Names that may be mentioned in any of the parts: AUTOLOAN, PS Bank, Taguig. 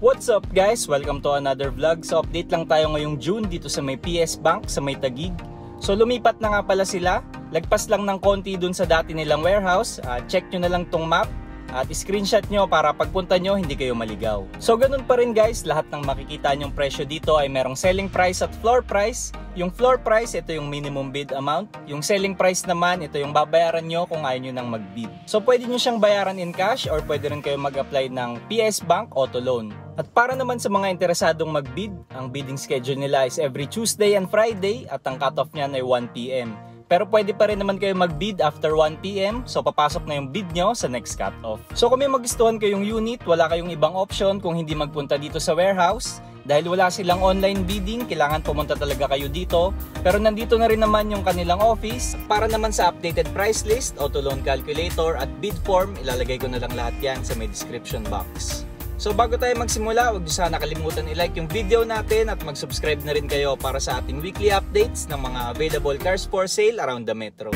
What's up guys? Welcome to another vlog. So update lang tayo ngayong June dito sa may PS Bank sa may Taguig. So lumipat na nga pala sila. Lagpas lang ng konti dun sa dati nilang warehouse. Check nyo na lang tong map at screenshot nyo para pagpunta nyo hindi kayo maligaw. So ganun pa rin guys, lahat ng makikita nyong presyo dito ay merong selling price at floor price. Yung floor price, ito yung minimum bid amount. Yung selling price naman, ito yung babayaran nyo kung ayaw nyo nang magbid. So pwede nyo siyang bayaran in cash or pwede rin kayo mag-apply ng PS Bank Auto Loan. At para naman sa mga interesadong magbid, ang bidding schedule nila is every Tuesday and Friday at ang cut-off niyan ay 1 PM. Pero pwede pa rin naman kayo magbid after 1 PM, so papasok na yung bid nyo sa next cut-off. So kung may magustuhan kayong unit, wala kayong ibang option kung hindi magpunta dito sa warehouse. Dahil wala silang online bidding, kailangan pumunta talaga kayo dito. Pero nandito na rin naman yung kanilang office. Para naman sa updated price list, auto loan calculator at bid form, ilalagay ko na lang lahat yan sa may description box. So bago tayo magsimula, huwag nyo sana kalimutan i-like yung video natin at mag-subscribe na rin kayo para sa ating weekly updates ng mga available cars for sale around the metro.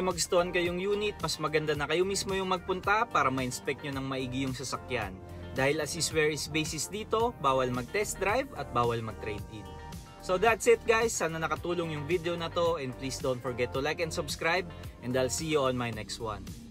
may magustuhan kayong unit, mas maganda na kayo mismo yung magpunta para ma-inspect nyo ng maigi yung sasakyan. Dahil as is where is basis dito, bawal mag-test drive at bawal mag-trade-in. So that's it guys, sana nakatulong yung video na to and please don't forget to like and subscribe and I'll see you on my next one.